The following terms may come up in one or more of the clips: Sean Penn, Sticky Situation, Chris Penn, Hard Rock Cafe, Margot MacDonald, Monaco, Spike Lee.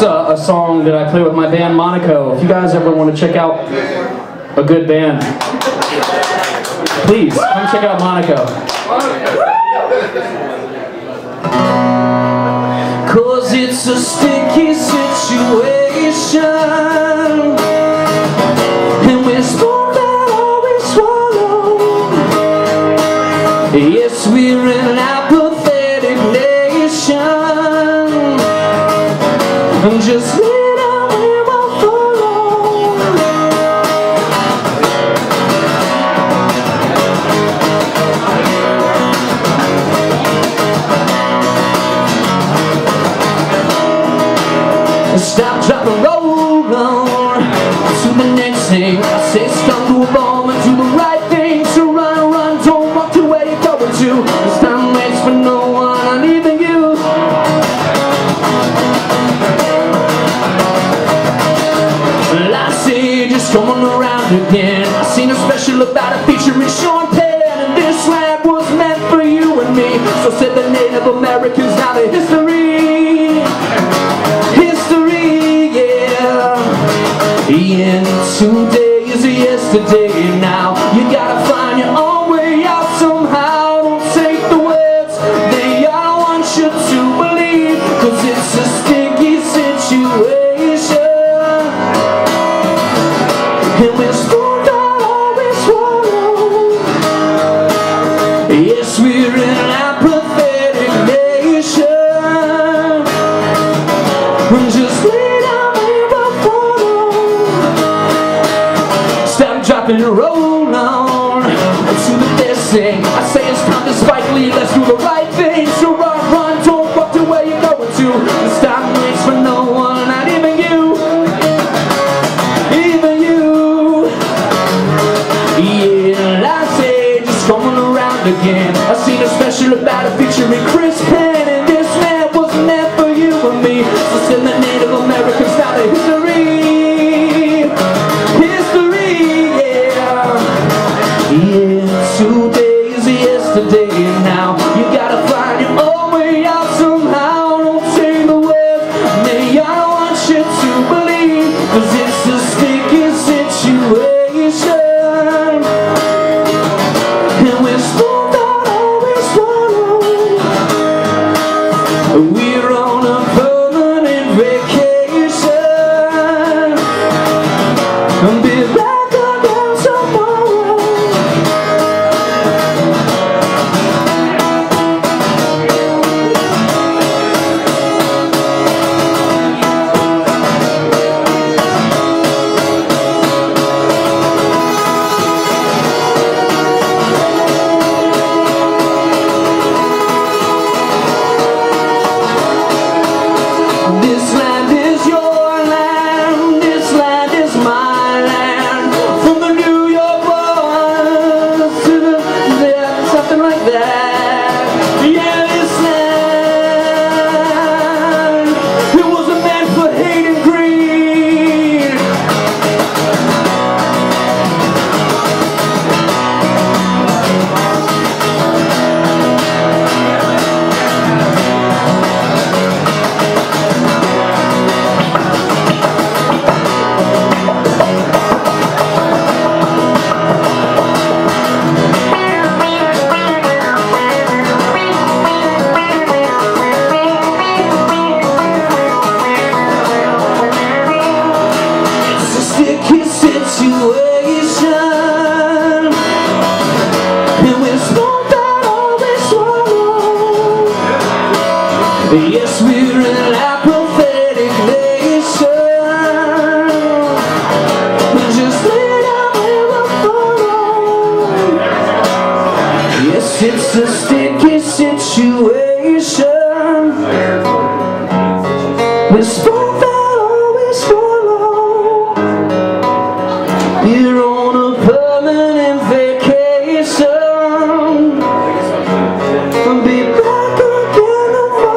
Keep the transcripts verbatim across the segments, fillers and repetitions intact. That's a, a song that I play with my band Monaco. If you guys ever want to check out a good band, please come check out Monaco. Cause it's a sticky situation, and we're spoiled that all we swallow. Yes, we're an apathetic nation, and just later we will follow. Stop, drop, and roll on to the next thing. I say stop, do a bomb, and do the right thing. To run, run, don't walk to where you're going to. This time waits for no one, not even you. Well, I see you just going around again. I seen a special about it featuring Sean Penn, and this rap was meant for you and me. So said the Native Americans, now the history, history, yeah. And today is yesterday now. You gotta find your own way out somehow. Don't take the words they all want you to believe, cause it's a sticky situation. And we're spoiled that all we swallow. Yes, we're an apathetic nation, and just later we will follow. Stop, drop, and roll on to the best thing. I say it's time to Spike Lee, let's do the right thing. So run, run, don't walk to where you're going to. And stop waits for no one, not even you. Even again. I seen a special about it featuring Chris Penn, and this man was meant for you and me. So send the Native Americans down to history, history, yeah. Yeah, today is yesterday now. You gotta find your own way out somehow. Don't take the words they all want you to believe, cause it's a sticky situation. We're on a permanent vacation, and be back again tomorrow. Situation, and we're spoiled that all we swallow. Yes, we're an apathetic nation, and just later we will follow. Yes, it's a sticky situation. We're spoiled that. You're on a permanent vacation, and be back again tomorrow.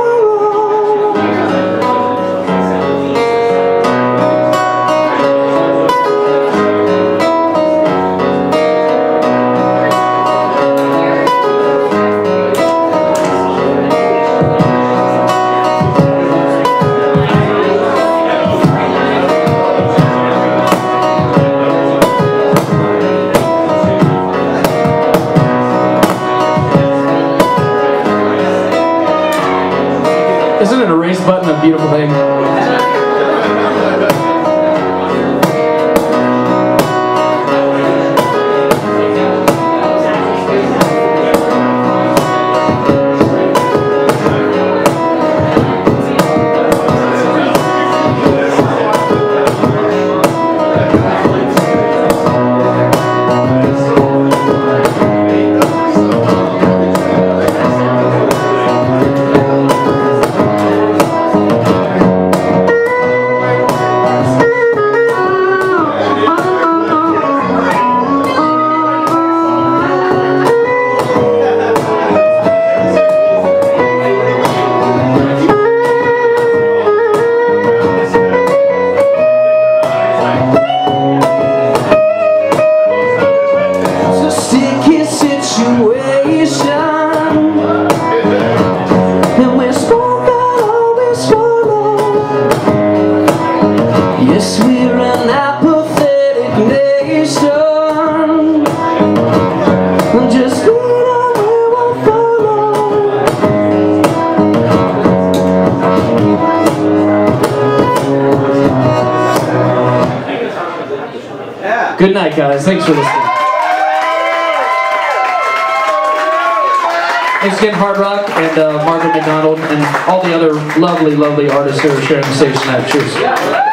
button a beautiful thing. Good night, guys. Thanks for listening. Thanks again, Hard Rock and uh, Margot MacDonald and all the other lovely, lovely artists who are sharing the stage tonight. Cheers.